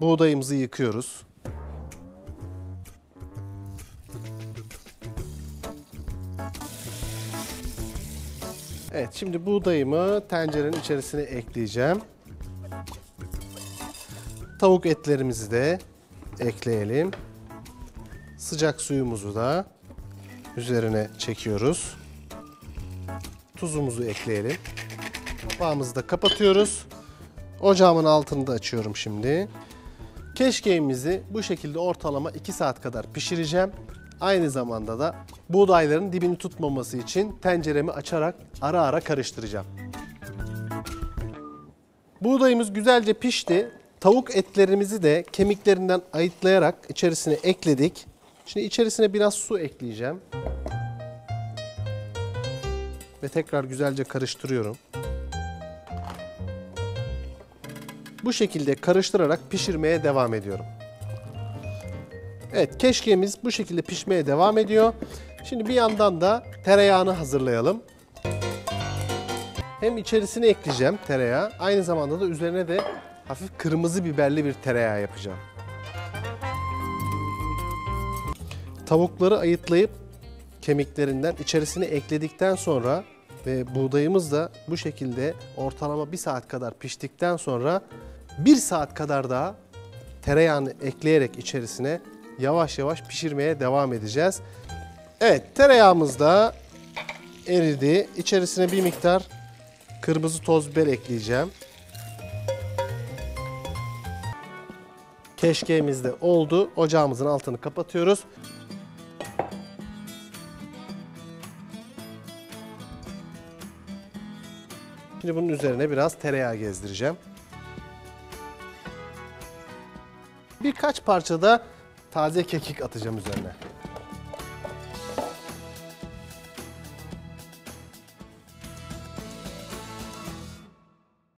Buğdayımızı yıkıyoruz. Evet, şimdi buğdayımı tencerenin içerisine ekleyeceğim. Tavuk etlerimizi de ekleyelim. Sıcak suyumuzu da üzerine çekiyoruz. Tuzumuzu ekleyelim. Kapağımızı da kapatıyoruz. Ocağımın altını da açıyorum şimdi. Keşkeğimizi bu şekilde ortalama 2 saat kadar pişireceğim. Aynı zamanda da buğdayların dibini tutmaması için tenceremi açarak ara ara karıştıracağım. Buğdayımız güzelce pişti. Tavuk etlerimizi de kemiklerinden ayıtlayarak içerisine ekledik. Şimdi içerisine biraz su ekleyeceğim. Ve tekrar güzelce karıştırıyorum. Bu şekilde karıştırarak pişirmeye devam ediyorum. Evet, keşkeğimiz bu şekilde pişmeye devam ediyor. Şimdi bir yandan da tereyağını hazırlayalım. Hem içerisine ekleyeceğim tereyağı, aynı zamanda da üzerine de hafif kırmızı biberli bir tereyağı yapacağım. Tavukları ayıtlayıp kemiklerinden içerisine ekledikten sonra ve buğdayımız da bu şekilde ortalama 1 saat kadar piştikten sonra 1 saat kadar daha tereyağını ekleyerek içerisine yavaş yavaş pişirmeye devam edeceğiz. Evet, tereyağımız da eridi. İçerisine bir miktar kırmızı toz biber ekleyeceğim. Keşkeğimiz de oldu. Ocağımızın altını kapatıyoruz. Şimdi bunun üzerine biraz tereyağı gezdireceğim. Birkaç parça da taze kekik atacağım üzerine.